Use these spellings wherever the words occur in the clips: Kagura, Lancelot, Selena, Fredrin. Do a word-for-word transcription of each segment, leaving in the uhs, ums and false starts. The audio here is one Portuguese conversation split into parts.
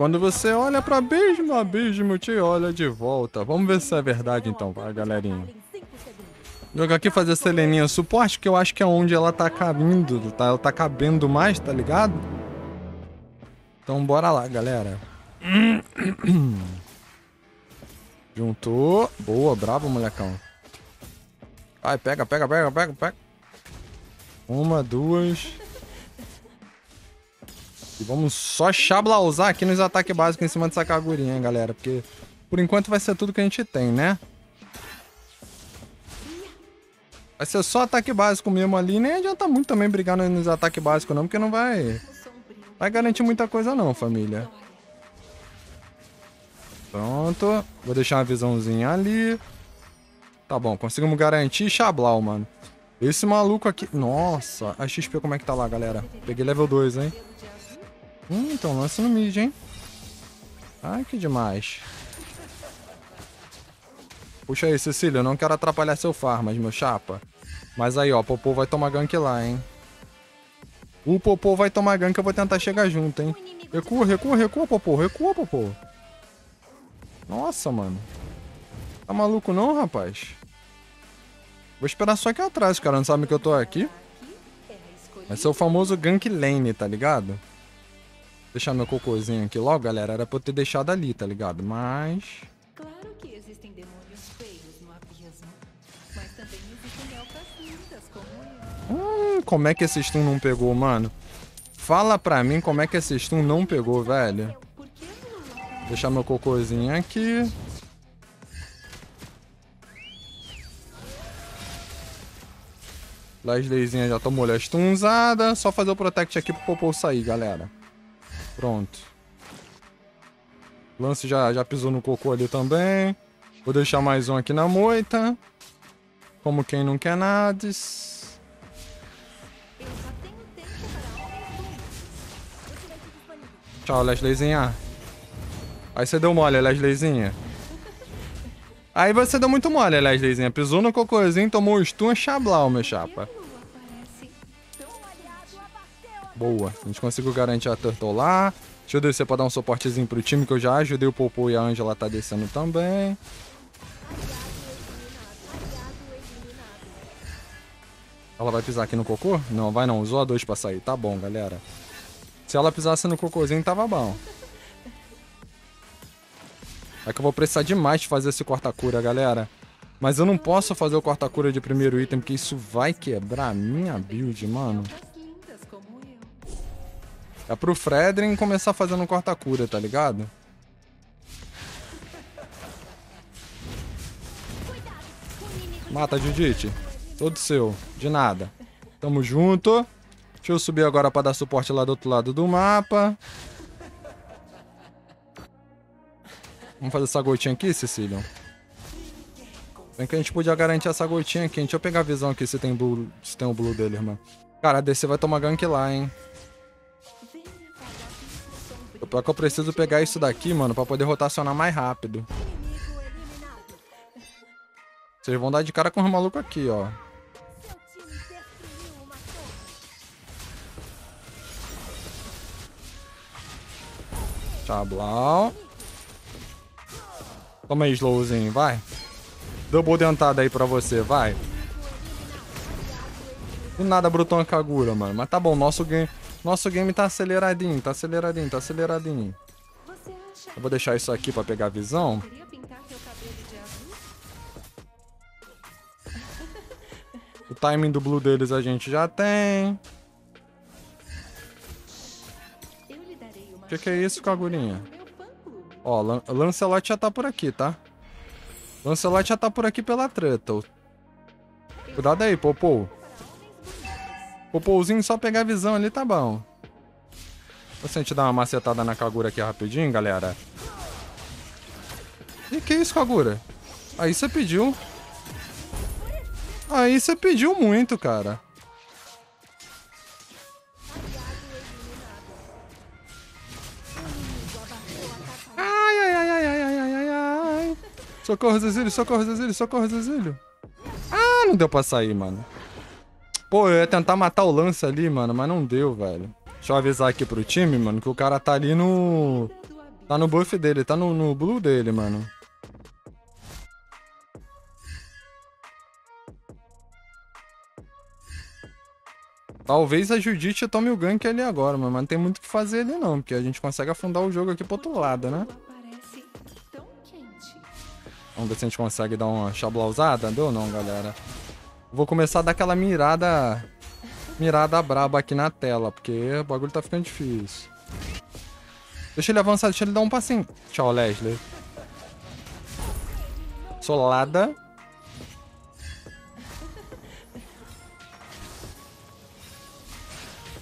Quando você olha pra abismo, o abismo te olha de volta. Vamos ver se é verdade então, vai, galerinha. Jogar aqui, fazer a Seleninha suporte, que eu acho que é onde ela tá caminhando, tá? Ela tá cabendo mais, tá ligado? Então bora lá, galera. Juntou. Boa, bravo, molecão. Ai, pega, pega, pega, pega, pega. Uma, duas. E vamos só chablausar aqui nos ataques básicos em cima dessa cagurinha, hein, galera. Porque por enquanto vai ser tudo que a gente tem, né? Vai ser só ataque básico mesmo ali. Nem adianta muito também brigar nos ataques básicos não, porque não vai... Vai garantir muita coisa não, família. Pronto. Vou deixar uma visãozinha ali. Tá bom, conseguimos garantir chablau, mano. Esse maluco aqui... Nossa, a X P como é que tá lá, galera? Peguei level dois, hein? Hum, então lança no mid, hein? Ai, que demais. Puxa aí, Cecília, eu não quero atrapalhar seu farmas, meu chapa. Mas aí, ó, Popô vai tomar gank lá, hein? O Popô vai tomar gank, eu vou tentar chegar junto, hein? Recua, recua, recua, Popô, recua, Popô. Nossa, mano. Tá maluco não, rapaz? Vou esperar só aqui atrás, cara. Não sabe que eu tô aqui. Vai ser o famoso gank lane, tá ligado? Deixar meu cocôzinho aqui logo, galera. Era pra eu ter deixado ali, tá ligado? Mas... Claro que existem demônios feios no abismo, mas também existem elfas lindas como eu. Hum, como é que esse stun não pegou, mano? Fala pra mim como é que esse stun não pegou, velho. Deixar meu cocôzinho aqui. Lasleizinha já tomou a stunzada. Só fazer o protect aqui pro Popô sair, galera. Pronto. Lance já, já pisou no cocô ali também. Vou deixar mais um aqui na moita. Como quem não quer nada. Tchau, Lesleizinha. Aí você deu mole, Lesleizinha. Aí você deu muito mole, Lesleizinha. Pisou no cocôzinho, tomou um stun, chablau, meu chapa. Boa, a gente conseguiu garantir a Turtle lá. Deixa eu descer pra dar um suportezinho pro time, que eu já ajudei o Popô e a Angela tá descendo também. Ela vai pisar aqui no cocô? Não, vai não, usou a dois pra sair. Tá bom, galera. Se ela pisasse no cocôzinho, tava bom. É que eu vou precisar demais de fazer esse corta-cura, galera. Mas eu não posso fazer o corta-cura de primeiro item, porque isso vai quebrar a minha build, mano. É pro Fredrin começar fazendo um corta-cura, tá ligado? Mata, Judite. Todo seu. De nada. Tamo junto. Deixa eu subir agora pra dar suporte lá do outro lado do mapa. Vamos fazer essa gotinha aqui, Cecília. Bem que a gente podia garantir essa gotinha aqui. Deixa eu pegar a visão aqui se tem, blue, se tem o blue dele, irmão. Cara, a D C vai tomar gank lá, hein? Pior que eu preciso pegar isso daqui, mano, pra poder rotacionar mais rápido. Vocês vão dar de cara com o maluco aqui, ó. Chablau. Toma aí, slowzinho, vai. Double dentada aí pra você, vai. Do nada, Bruton Kagura, mano. Mas tá bom, nosso game... Nosso game tá aceleradinho, tá aceleradinho, tá aceleradinho. Eu vou deixar isso aqui pra pegar a visão. O timing do blue deles a gente já tem. O que, que é isso, Kagurinha? Ó, Lan Lancelot já tá por aqui, tá? Lancelot já tá por aqui pela treta. Cuidado aí, Popô. O Pouzinho só pegar a visão ali, tá bom. Deixa a gente dar uma macetada na Kagura aqui rapidinho, galera. E que isso, Kagura? Aí você pediu. Aí você pediu muito, cara. Ai, ai, ai, ai, ai, ai, ai, ai. Socorro, Zezílio, socorro, Zezílio, socorro, Zezílio. Ah, não deu pra sair, mano. Pô, eu ia tentar matar o lance ali, mano, mas não deu, velho. Deixa eu avisar aqui pro time, mano, que o cara tá ali no... Tá no buff dele, tá no, no blue dele, mano. Talvez a Judith tome o gank ali agora, mano. Mas não tem muito o que fazer ali não, porque a gente consegue afundar o jogo aqui pro outro lado, né? Vamos ver se a gente consegue dar uma chablausada. Deu ou não, galera? Vou começar a dar aquela mirada... Mirada braba aqui na tela, porque o bagulho tá ficando difícil. Deixa ele avançar, deixa ele dar um passinho. Tchau, Leslie. Solada.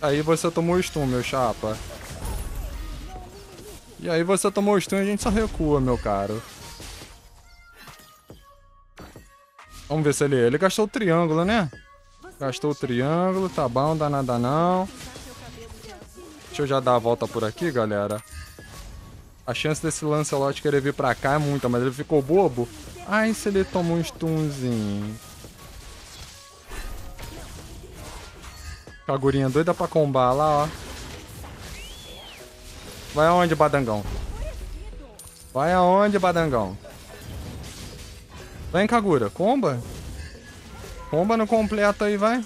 Aí você tomou o stun, meu chapa. E aí você tomou o stun e a gente só recua, meu caro. Vamos ver se ele... Ele gastou o triângulo, né? Gastou o triângulo, tá bom, dá nada não. Deixa eu já dar a volta por aqui, galera. A chance desse Lancelot querer vir pra cá é muita, mas ele ficou bobo. Ai, se ele tomou um stunzinho. Cagurinha doida pra combar lá, ó. Vai aonde, badangão? Vai aonde, badangão? Vem, Kagura. Comba. Comba no completo aí, vai.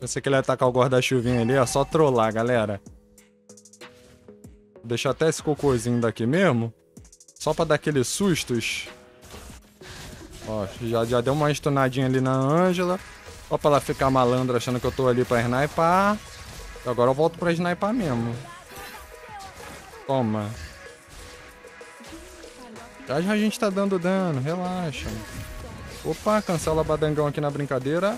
Pensei que ele ia atacar o guarda-chuvinha ali, ó. Só trollar, galera. Vou deixar até esse cocôzinho daqui mesmo. Só pra dar aqueles sustos. Ó, já, já deu uma estunadinha ali na Ângela. Ó, pra ela ficar malandra achando que eu tô ali pra snipar. E agora eu volto pra snipar mesmo. Toma. Já já a gente tá dando dano, relaxa. Opa, cancela badangão aqui na brincadeira.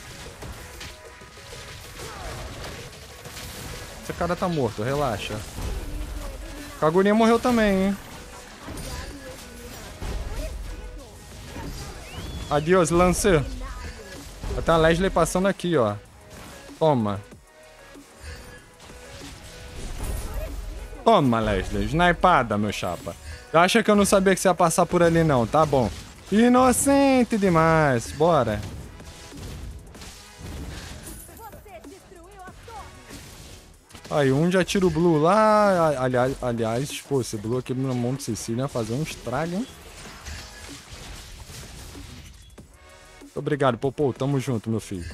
Esse cara tá morto, relaxa. Kagurinha morreu também, hein? Adiós, Lancer. Tá a Leslie passando aqui, ó. Toma. Toma, Leslie. Snipada, meu chapa. Acha que eu não sabia que você ia passar por ali, não. Tá bom. Inocente demais. Bora. Aí, um já tira o Blue lá. Aliás, aliás pô, esse Blue aqui no Monte Sicília ia fazer um estrago, hein? Muito obrigado, Popô. Tamo junto, meu filho.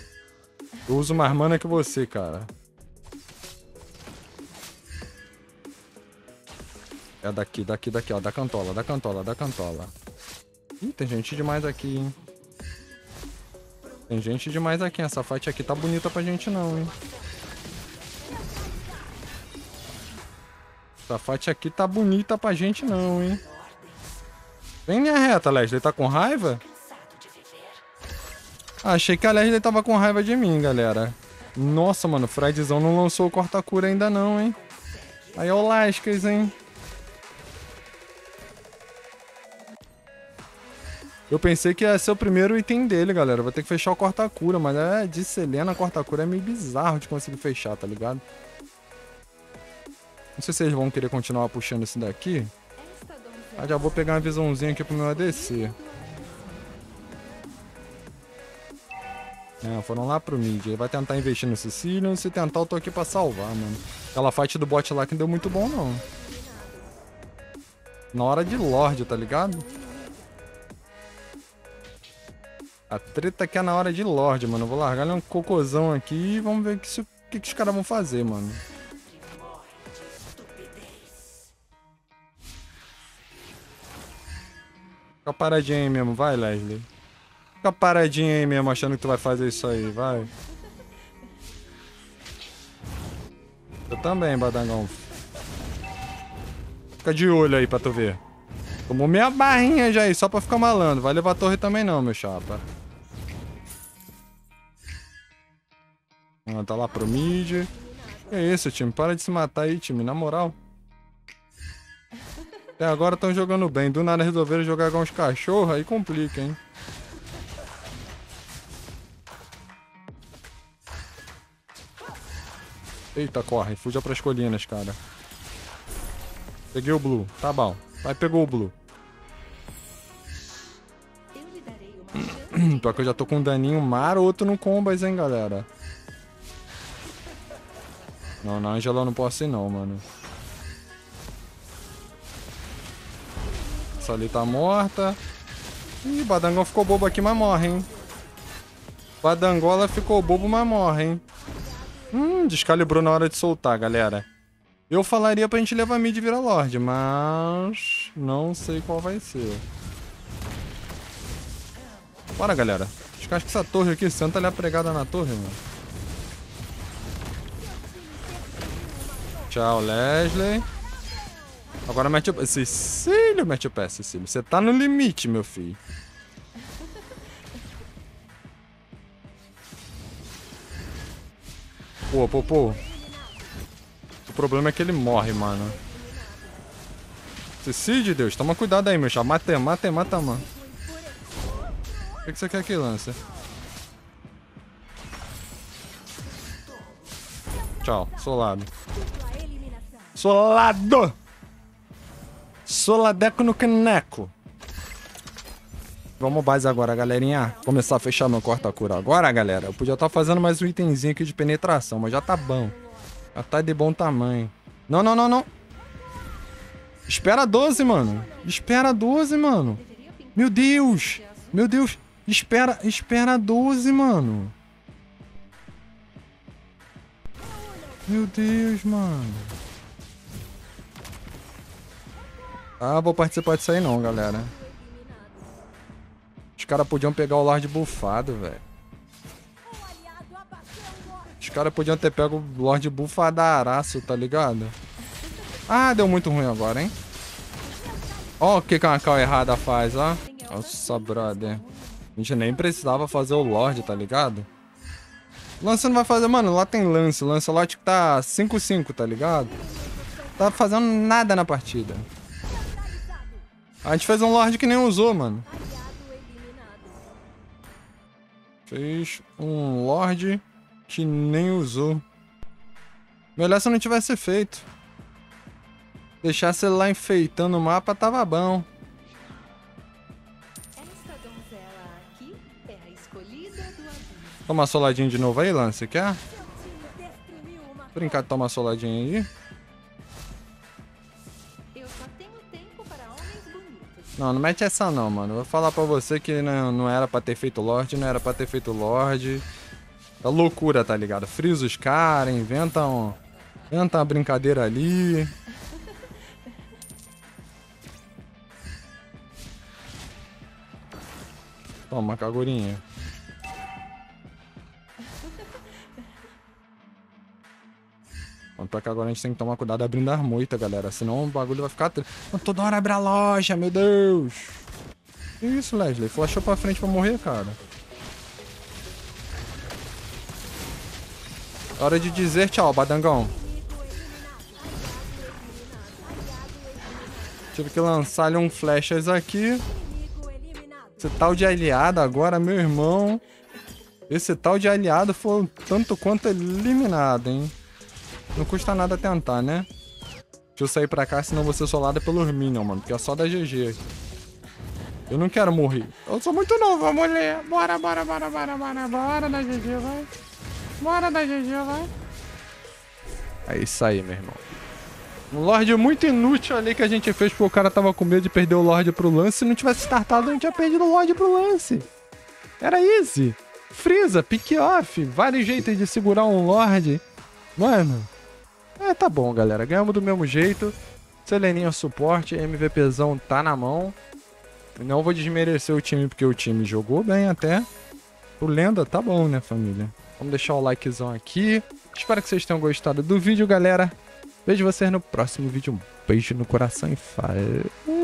Eu uso mais mana que você, cara. É daqui, daqui, daqui, ó. Da cantola, da cantola, da cantola. Ih, tem gente demais aqui, hein? Tem gente demais aqui. Essa fight aqui tá bonita pra gente não, hein? Essa fight aqui tá bonita pra gente não, hein? Vem linha reta, Leslie. Tá com raiva? Achei que a Leslie tava com raiva de mim, galera. Nossa, mano. O Fredzão não lançou o corta-cura ainda não, hein? Aí é o Lascas, hein? Eu pensei que ia ser o primeiro item dele, galera. Vou ter que fechar o corta-cura, mas é de Selena, corta-cura é meio bizarro de conseguir fechar, tá ligado? Não sei se eles vão querer continuar puxando isso daqui. Ah, já vou pegar uma visãozinha aqui pro meu A D C. É, foram lá pro mid. Ele vai tentar investir no Sicilian. Se tentar, eu tô aqui pra salvar, mano. Aquela fight do bot lá que não deu muito bom, não. Na hora de Lorde, tá ligado? A treta aqui é na hora de Lorde, mano. Vou largar um cocôzão aqui e vamos ver o que, que, que os caras vão fazer, mano. Fica paradinha aí mesmo, vai, Leslie. Fica paradinha aí mesmo, achando que tu vai fazer isso aí, vai. Eu também, badangão. Fica de olho aí pra tu ver. Tomou meia barrinha já aí, só pra ficar malandro. Vai levar a torre também não, meu chapa. Ah, tá lá pro mid. Que isso, time? Para de se matar aí, time. Na moral. Até agora estão jogando bem. Do nada resolveram jogar com uns cachorros, aí complica, hein? Eita, corre. Fuja pras colinas, cara. Peguei o Blue. Tá bom. Vai, pegou o Blue. Pior que eu já tô com um daninho maroto no combas, hein, galera. Não, na Angela eu não posso ir não, mano. Essa ali tá morta. Ih, Badangão ficou bobo aqui, mas morre, hein. Badangola ficou bobo, mas morre, hein. Hum, descalibrou na hora de soltar, galera. Eu falaria pra gente levar mid e virar Lorde, mas... não sei qual vai ser. Bora, galera. Descasca essa torre aqui. Senta ali a pregada na torre, mano. Tchau, Leslie. Agora mete o pé. Cecílio, mete o pé, Cecílio. Você tá no limite, meu filho. Pô, pô, pô. O problema é que ele morre, mano. Cecílio de Deus, toma cuidado aí, meu chá. Mata, mata, mata, mano. O que, que você quer que lance? Tchau, solado. Solado! Soladeco no caneco. Vamos base agora, galerinha. Começar a fechar meu corta-cura agora, galera. Eu podia estar fazendo mais um itemzinho aqui de penetração, mas já tá bom. Já tá de bom tamanho. Não, não, não, não. Espera doze, mano. Espera doze, mano. Meu Deus. Meu Deus. Espera, espera doze, mano. Meu Deus, mano. Ah, vou participar disso aí não, galera. Os caras podiam pegar o Lorde bufado, velho. Os caras podiam ter pego o Lorde bufadaraço, tá ligado? Ah, deu muito ruim agora, hein? Ó o que que uma call errada faz, ó. Nossa, brother. A gente nem precisava fazer o Lorde, tá ligado? Lance não vai fazer... Mano, lá tem lance. Lance, o Lorde tá cinco a cinco, tá ligado? Tá fazendo nada na partida. A gente fez um Lorde que nem usou, mano. Fez um Lorde que nem usou. Melhor se eu não tivesse feito. Deixasse ele lá enfeitando o mapa, tava bom. Esta donzela aqui é a escolhida do abuso. Toma soladinho de novo aí, Lance, quer? Brincar de tomar soladinho aí. Não, não mete essa não, mano. Vou falar pra você que não, não era pra ter feito Lorde, não era pra ter feito Lorde. Tá loucura, tá ligado? Frisa os caras, inventam... Inventa uma brincadeira ali. Toma, cagurinha. Pior que agora a gente tem que tomar cuidado abrindo as moitas, galera. Senão o bagulho vai ficar... Mano, toda hora abre a loja, meu Deus. Que isso, Leslie? Flashou pra frente pra morrer, cara. Hora de dizer tchau, Badangão. Tive que lançar ali um flechas aqui. Esse tal de aliado agora, meu irmão. Esse tal de aliado foi tanto quanto eliminado, hein? Não custa nada tentar, né? Deixa eu sair pra cá, senão vou ser solado pelos minions, mano. Porque é só da G G. Eu não quero morrer. Eu sou muito novo, vou morrer. Bora, bora, bora, bora, bora. Bora da G G, vai. Bora da G G, vai. É isso aí, meu irmão. Um Lorde muito inútil ali que a gente fez porque o cara tava com medo de perder o Lorde pro Lance. Se não tivesse startado, a gente tinha perdido o Lorde pro Lance. Era easy. Freeza, pick off. Vários jeitos de segurar um Lorde. Mano... É, tá bom, galera. Ganhamos do mesmo jeito. Seleninha suporte, MVPzão tá na mão. Não vou desmerecer o time, porque o time jogou bem até. O Lenda tá bom, né, família? Vamos deixar o likezão aqui. Espero que vocês tenham gostado do vídeo, galera. Vejo vocês no próximo vídeo. Um beijo no coração e falou!